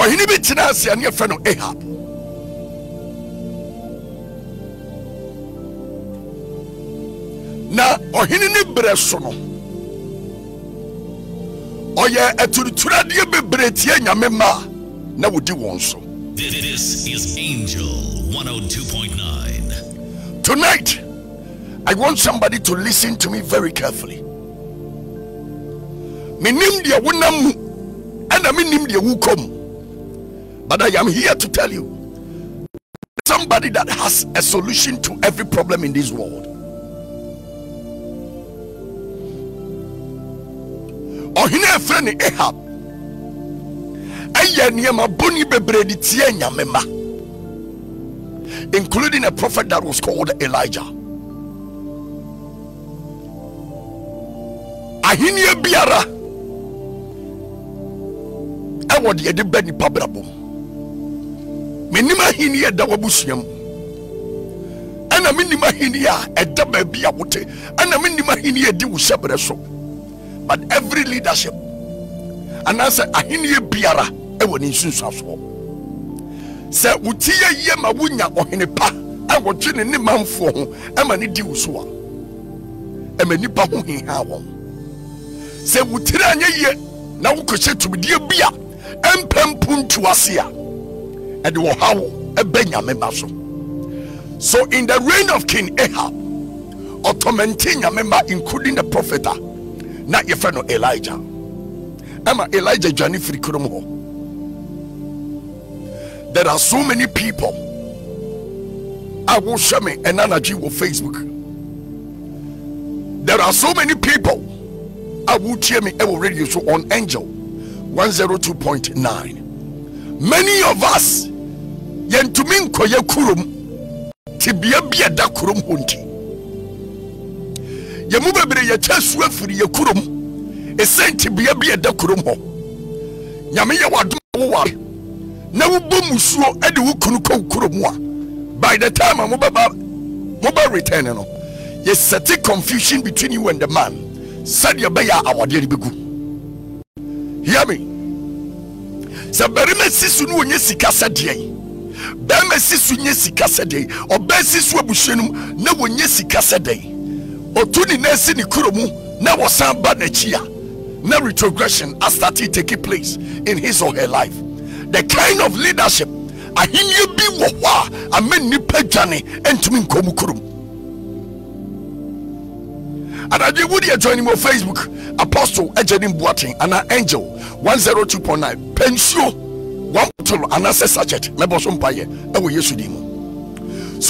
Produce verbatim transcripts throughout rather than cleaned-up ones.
But he never tells you any friend of Ahab. Now, or he never breaks on. Or yeah, at the third year be breaking your mama. Now we do one so. This is Angel one oh two point nine. Tonight, I want somebody to listen to me very carefully. Me name dia wunamu, and I mean dia wukom. But I am here to tell you, somebody that has a solution to every problem in this world. Oh, he never friend Ahab. Including a prophet that was called Elijah. Ahinia biara ewo de de bani pabrabo menima hinia da wabusuam ana menima hinia eda ba bia wote ana menima hinia di wusebere so. But every leadership and answer ahinia biara ewo ni nsunsuaso se utiye ye ma wunya ohene pa ewo twene ne manfo ho ema ne di wusua ema nipa ho hinha won. Se wutiranye ye na wukose tubidie bia empempuntu asia and wo hawo ebenya meba so. So in the reign of King Ahab, otomentin nyameba including the prophet na your friend Elijah. Ama Elijah jani frikrom ho. There are so many people I will show me an energy on Facebook. There are so many people I will hear me every radio show on Angel one oh two point nine. Many of us yentumin koye kurum tibia bia da kurum honti yemu bebre ye chesu afiri ye kurum esen tibia bia da kurum ho nyame ye wadum wo wa na wo bomusuo ade wo kunu ko kurum a by the time amobaba mobile return no ye set confusion between you and the man. Said your bear, our dear Bigu. Hear me. Saberime Sisunu, Yesika Sadia, Bema Sisun Yesika Saday, or Bessis Wabushinum, no one Yesika Saday, or Tuni Nesini Kurumu, now was some Banachia. No retrogression has started taking place in his or her life. The kind of leadership, I hear you be Wawa, I mean Nipejani, and to me Komukurum. And I did would you join him on Facebook, Apostle Agyenim Boateng, and an Angel one oh two point nine. Pensio one bottle and access subject. So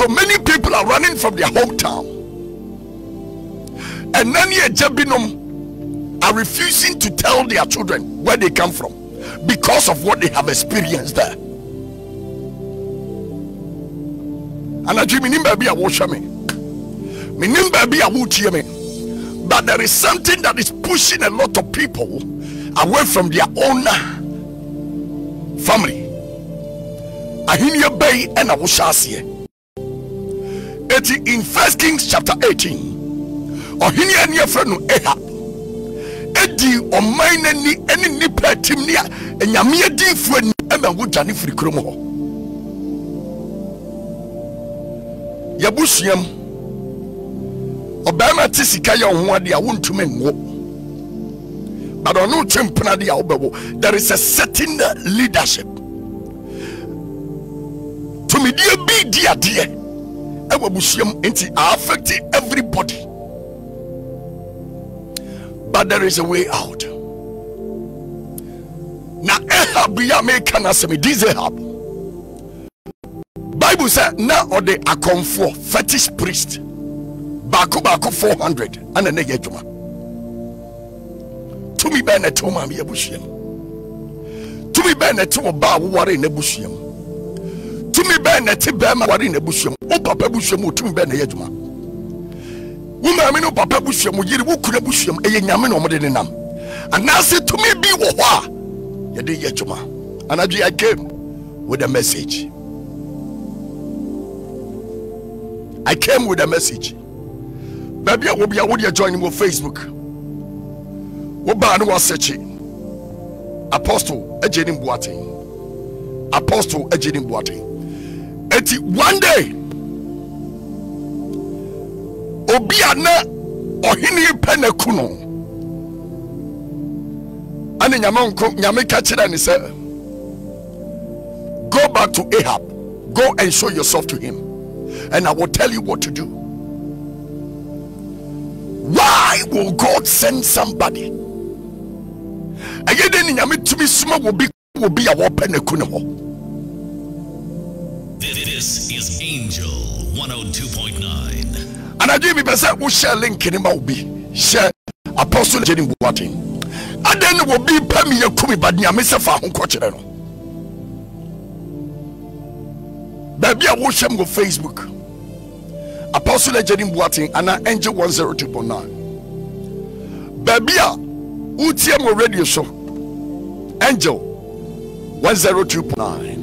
many people are running from their hometown, and many Jebinum are refusing to tell their children where they come from because of what they have experienced there. And I dream in baby I will show me. Baby I will hear me. But there is something that is pushing a lot of people away from their own family. Ahinia Bay and Awushasiye. In First Kings chapter eighteen, Ahinia near friend Ahab. Edi or mine any any nipetimnia and Yamia D friend Emma Wujani Frikromo. Yabusiam. Obama tisika ya unwadi ya untume ngo. But on no chimpanadi ya obebo. There is a certain leadership. To me dear be dear dear. Ewa bushiyam inti are affecting everybody. But there is a way out. Na Ahab ya mekana semi this Ahab. Bible said na ode akonfo fetish priest. Baku baku four hundred and a negejuma. To me ben a toma mi abushim. To me ben a toma ba wari nebushim. To me ben a tibema wari nebushim. O papa bushemu to me ben a yejuma. Wumamino papa bushemu yiri wukule bushim e yamino modenam. And now say to me be wawa. Yede yejuma. And I came with a message. I came with a message. Baby, I will be a join him on Facebook. Oba no was searching Apostle Agyenim Boateng. Apostle Agyenim Boateng. Eti one day obiana ohini pene kuno. Ani nyame nko nyame ka kire ne se go back to Ahab. Go and show yourself to him, and I will tell you what to do. Why will God send somebody? Again, nyame tumi suma will be will be a weapon ekuno. This is Angel one oh two point nine. And I do me person who share link in will be share Apostle Agyenim Boateng. And then will be pemi yakumi but nyame se fa ho kwachire no. Baby, I watch him on Facebook. Apostle Agyenim Boateng and an Angel one oh two point nine. Baby, I watch him on radio show. Angel one oh two point nine.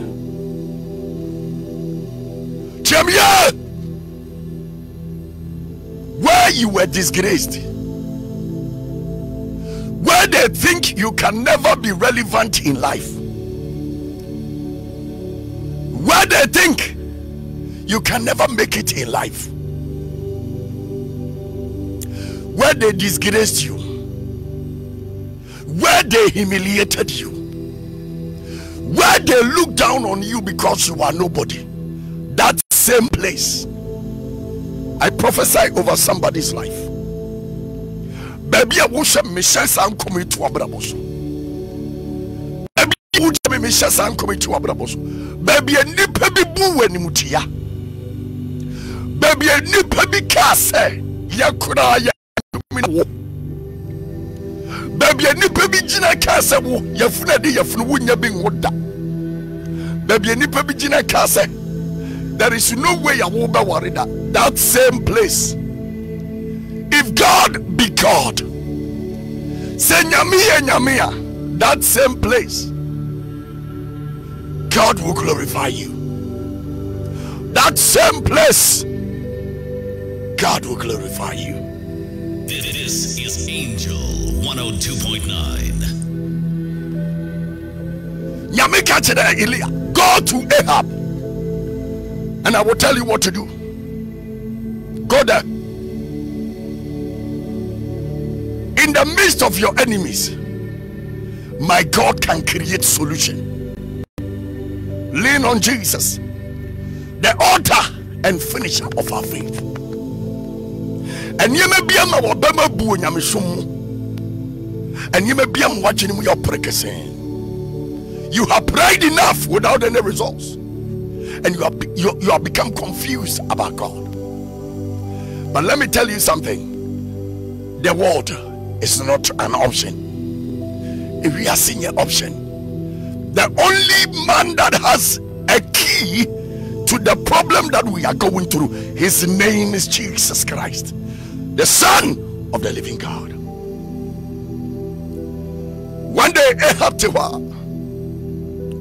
Chamia, where you were disgraced, where they think you can never be relevant in life, where they think you can never make it in life, where they disgraced you, where they humiliated you, where they look down on you because you are nobody, that same place, I prophesy over somebody's life. Baby, I wish Michelle San coming to Abraboso. Baby, a new baby boo when mutia. Baby, a new baby case. Yakura Yakumino. Baby, a new baby Gina Case. Yafredi Yafluina being water. Baby, a new baby Gina Case. There is no way I will be worried that that same place. If God be God, say Nyamia Nyamia, that same place, God will glorify you. That same place, God will glorify you. This is Angel one oh two point nine. Yamika chida Elia, go to Ahab, and I will tell you what to do. Go there. In the midst of your enemies, my God can create solution. Lean on Jesus, the author and finisher of our faith. And you may be a Mabama Bunyamisum, and you may be a watching your precursing. You have prayed enough without any results, and you have, you, you have become confused about God. But let me tell you something, the world is not an option. If we are seeing an option, the only man that has a key to the problem that we are going through, his name is Jesus Christ, the Son of the Living God. One day, Ahab Tewa,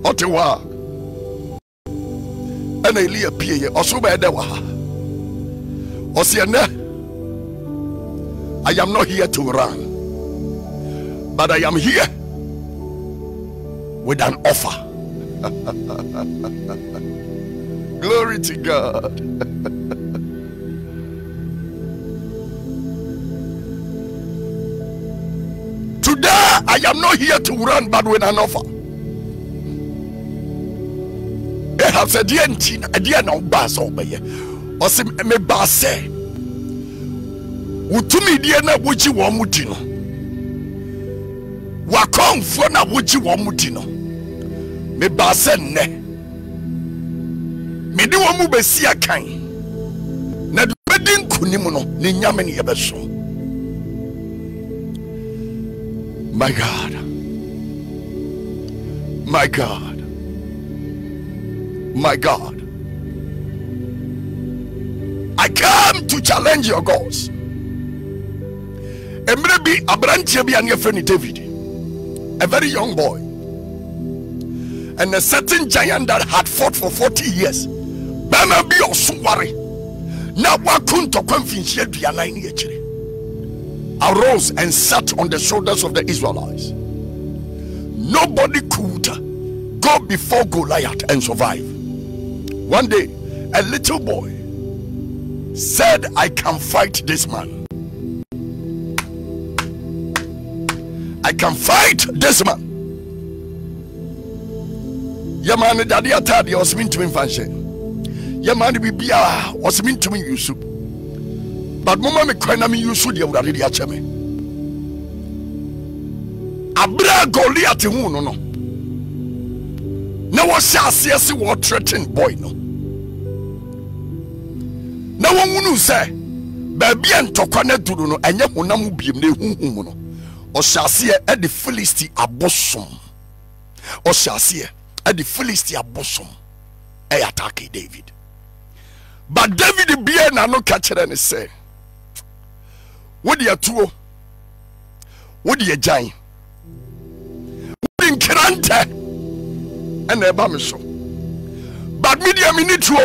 Otewa, and Elia Pia, Osuba Dewa, Osiana, I am not here to run, but I am here with an offer. Glory to God. Today I am not here to run, but with an offer. I have said the engine at the end of bass over here. Or say me bass say Utumi Diana Wuchi Wamutino Wakong Fona Wuchi Wamutino. Me basen ne me di womu besia kan na bedin kunim no ne nyame ne yebeso. My God, my God, my God, I come to challenge your goals. Emre bi abrantie bi anya friend David, a very young boy. And a certain giant that had fought for forty years. Bama bi osuware. Na wakunto kwamfinhie duanan ne akire. Arose and sat on the shoulders of the Israelites. Nobody could go before Goliath and survive. One day, a little boy said, I can fight this man. I can fight this man. Yamani dadi atadi osmin to me fashion. Yamani bibia osmin to me Yusuf. But mama me kwena me Yusuf dia urari dia cheme. Abra Goliath hu no no. Na wo sha asiasi wo threaten boy no. Na wo hunu se ba bia ntokwa na duru no enye honam biem na ehunhun mu no. O sha se e the Philistine abosom. O sha se the Philistine bosom e attack David, but David be na no catch and say, what you two, what you giant, what in Krante and eba me so, but me dia me ni two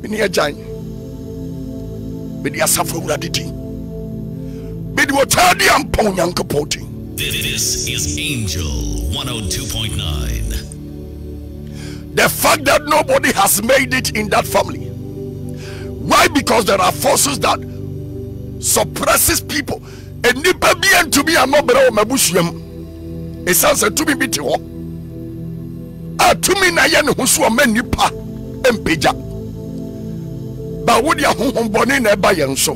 me ni giant me dia safo graditi me di otadi am pon yankopoti. This is Angel one oh two point nine. The fact that nobody has made it in that family. Why? Because there are forces that suppresses people. And to be a it sounds to me beating. To me, Nayan who's a man, nipa and Pija. But would you home born by and so?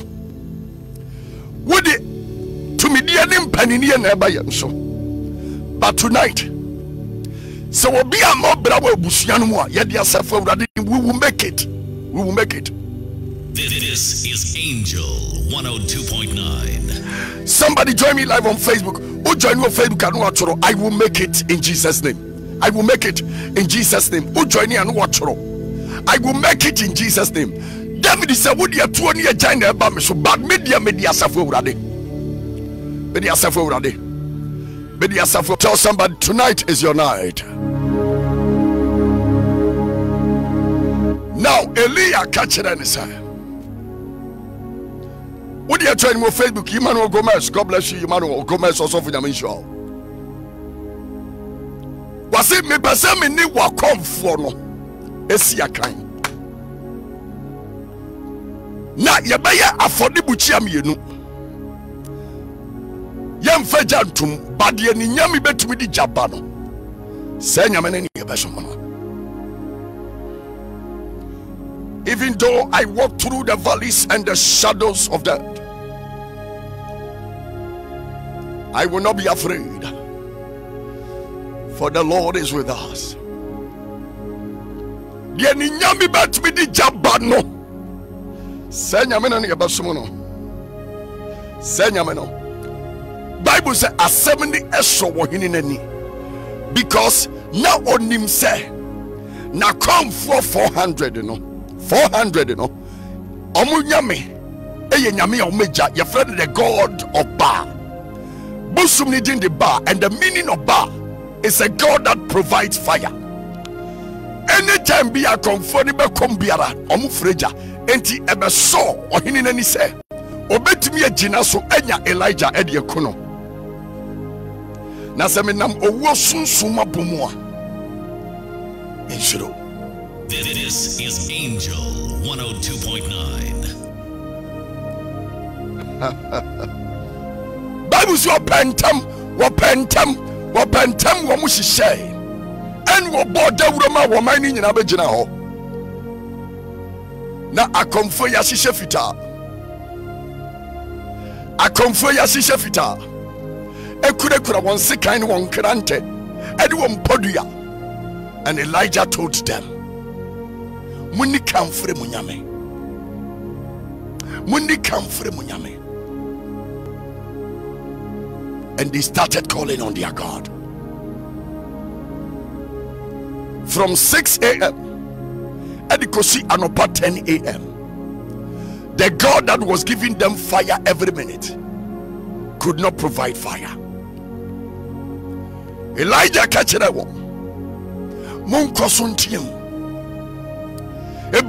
Would it to me, dear Nimpanian by and so? But tonight, so we'll be a more bravo Busyanwa, yet yourself we will make it. We will make it. This is Angel one oh two point nine. Somebody join me live on Facebook. Who join me on Facebook? I will make it in Jesus' name. I will make it in Jesus' name. Who join me and watch? I will make it in Jesus' name. David is a wood year two on your giant album. So bad media media self already. Media self already. Media self. Tell somebody tonight is your night. Now Elia catch it and say, what do you try on Facebook? Emmanuel Gomez, God bless you, Emmanuel Gomez also for the mention. Was it me person me ni wa come for no? It's your kind. Now you better afford the butcher me no. Yam fejantum, but the ni nyami betumi di jabano. Say nyamene ni ebesomano. Even though I walk through the valleys and the shadows of death, I will not be afraid, for the Lord is with us. Bible says, "Assembly esho wohineni," because now on him say, "Now come for four hundred, you know." Four hundred, you know. Omunyame, Eyenyame Omeja, your friend, the God of Ba. Busum needing the Ba, and the meaning of Ba is a God that provides fire. Anytime be a comfortable combiara, Omufreja, anti ever saw or hinin any say, Obet me a Jinaso, Enya Elijah, Eddie Kuno. Nasaminam Owosun Suma Pumua. Inshiro. This is Angel one oh two point nine. Bible says, "Wapentam, wapentam, wapentam, wamushishay, and waboda uroma wamani njinabe jina ho." Na akomfo yashishe fita, akomfo yashishe fita. Ekure kura wansi kaini wankrante, edu wampoduya, and Elijah told them. Mundi kamfure munyame. Mundi kamfure munyame. And they started calling on their God. From six A M Edikosi Anopa ten A M The God that was giving them fire every minute could not provide fire. Elijah catch that one. Munkosuntium. This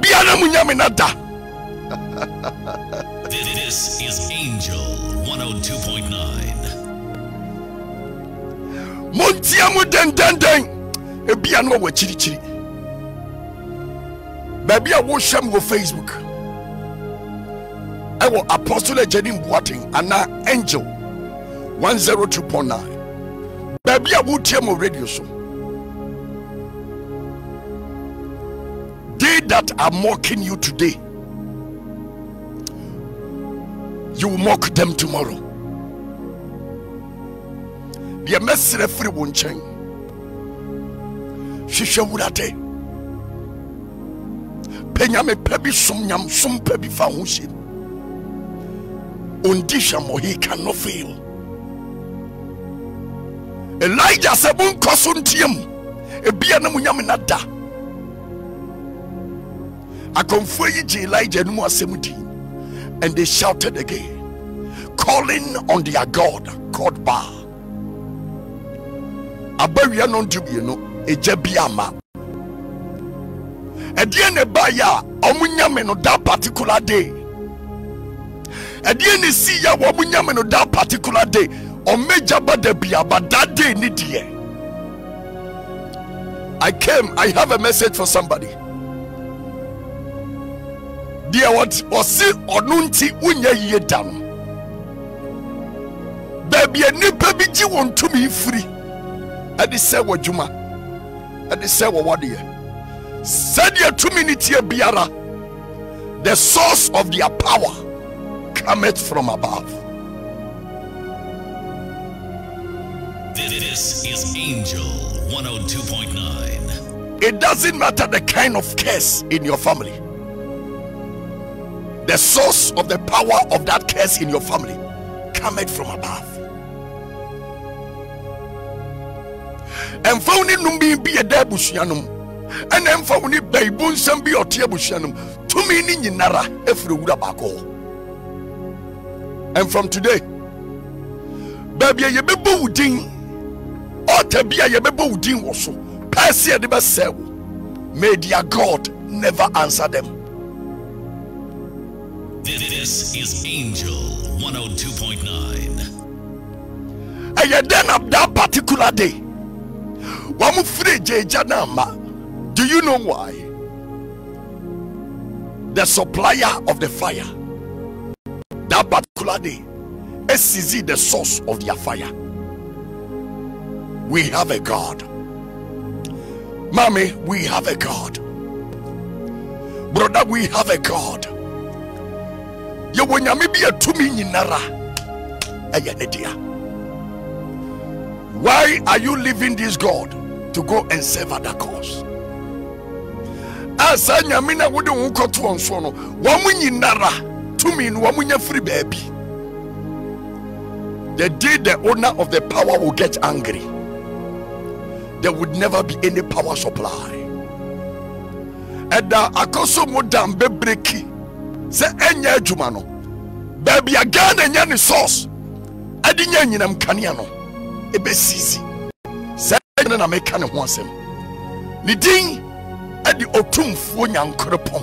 is Angel one oh two point nine. ebi anwa we chiri chiri baby I won't share my Facebook I will Apostle Agyenim Boateng and now Angel one oh two point nine baby I won't hear my radio show. They that are mocking you today, you will mock them tomorrow. The message of free won't change. She shall would at it. Penyame pebi sum yam sum pebi fahusin. Undishamo he cannot fail. Elijah sabun kosuntium. Ebianamunyaminada. I confronted Elijah and they shouted again, calling on their God, God Ba. Abaria non dubiano, Ejebiama. At the end of Baya, Omunyame on that particular day. At the end of Sia, Wamunyame on that particular day. Or Major Badabia, but that day, Nidia. I came, I have a message for somebody. Dear what was see or nunti unya ye down. Baby a new baby ji want to be free. I did say what Juma. I did say what dear. Said your two minutes here biara. The source of their power cometh from above. This is Angel one oh two point nine. It doesn't matter the kind of curse in your family. The source of the power of that curse in your family cometh from above. And founding numbi be a debusyanum, and then founding babun sambi or tiabusyanum, two meaning in Nara, every woodabako. And from today, Babia Yebebo Ding, or Tabia Yebebo Ding also, Persia de Basel, may their God never answer them. This is Angel one oh two point nine. I had done up that particular day. Do you know why? The supplier of the fire. That particular day. S C Z the source of their fire. We have a God. Mommy, we have a God. Brother, we have a God. You will not be a two million naira. Why are you leaving this God to go and serve other cause? As I am in a wooden coat on sono, one million naira, two million, one million free baby. The day the owner of the power will get angry, there would never be any power supply. And the Akoso Modam Bebreki. Say any jumano, baby again and any source. I didn't know I'm caniano. A bit easy. Say I make cannon once him. Leading at the autumn for young crepon.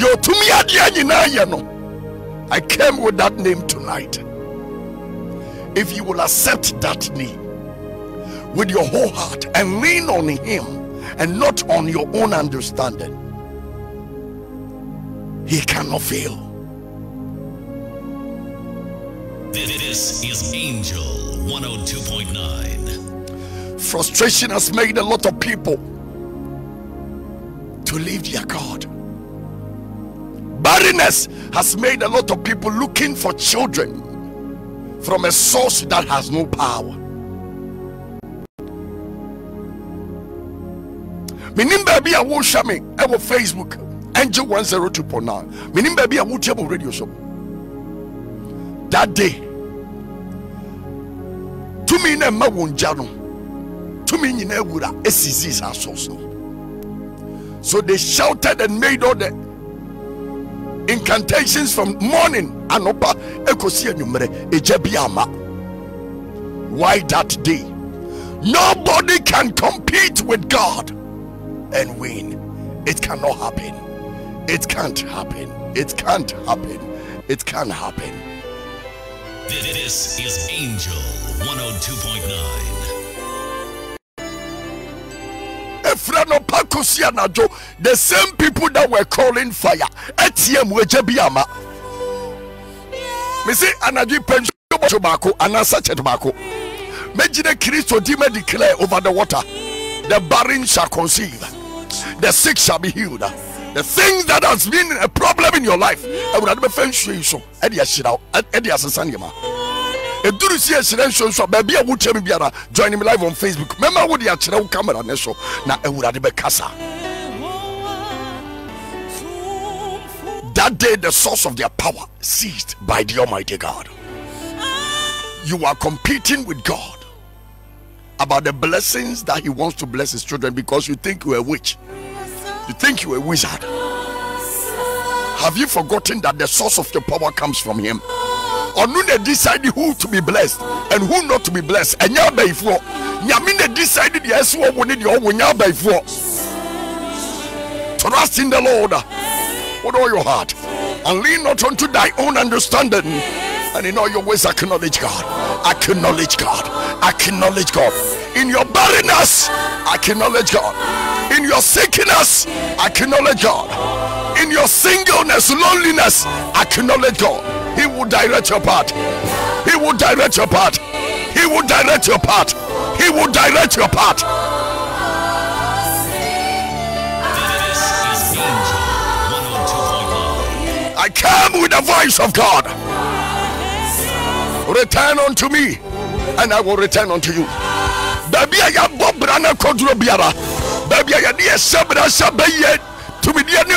Your to me at the I came with that name tonight. If you will accept that name with your whole heart and lean on him and not on your own understanding, he cannot fail. This is Angel one oh two point nine. Frustration has made a lot of people to leave their God. Barrenness has made a lot of people looking for children from a source that has no power. Minimba be a woshame over Facebook. Angel one oh two point nine. Meaning, baby, I would tell you radio show. That day, to me, na ma wonjano, to me, you know, would S C Z's are source. So they shouted and made all the incantations from morning. Anopa, Ekosia Numere, Ejebiama. Why that day? Nobody can compete with God and win. It cannot happen. It can't happen. It can't happen. It can't happen. This is Angel one oh two point nine. The same people that were calling fire. Declare over the water, the barren shall conceive, the sick shall be healed. The thing that has been a problem in your life, I would have been fencing so. Eddie Ashira, Eddie Asanima. A do see a residential shop, baby. I would tell me, join him live on Facebook. Remember what the Achira camera and so now I would have been Casa. That day, the source of their power seized by the Almighty God. You are competing with God about the blessings that He wants to bless His children because you think you're a witch. You think you're a wizard. Have you forgotten that the source of your power comes from Him? Or they decided who to be blessed and who not to be blessed. And you're by four. They decided yes, what we need you when you're by four. Trust in the Lord with all your heart and lean not unto thy own understanding. And in all your ways, acknowledge God. Acknowledge God. Acknowledge God. In your barrenness, acknowledge God. In your sickness, acknowledge God. In your singleness, loneliness, acknowledge God. He will direct your path. He will direct your path. He will direct your path. He will direct your path. I come with the voice of God. Return unto me, and I will return unto you. Baby, I am Bob Brana Kodrobiara. Baby, I need a sabra sabaye to be the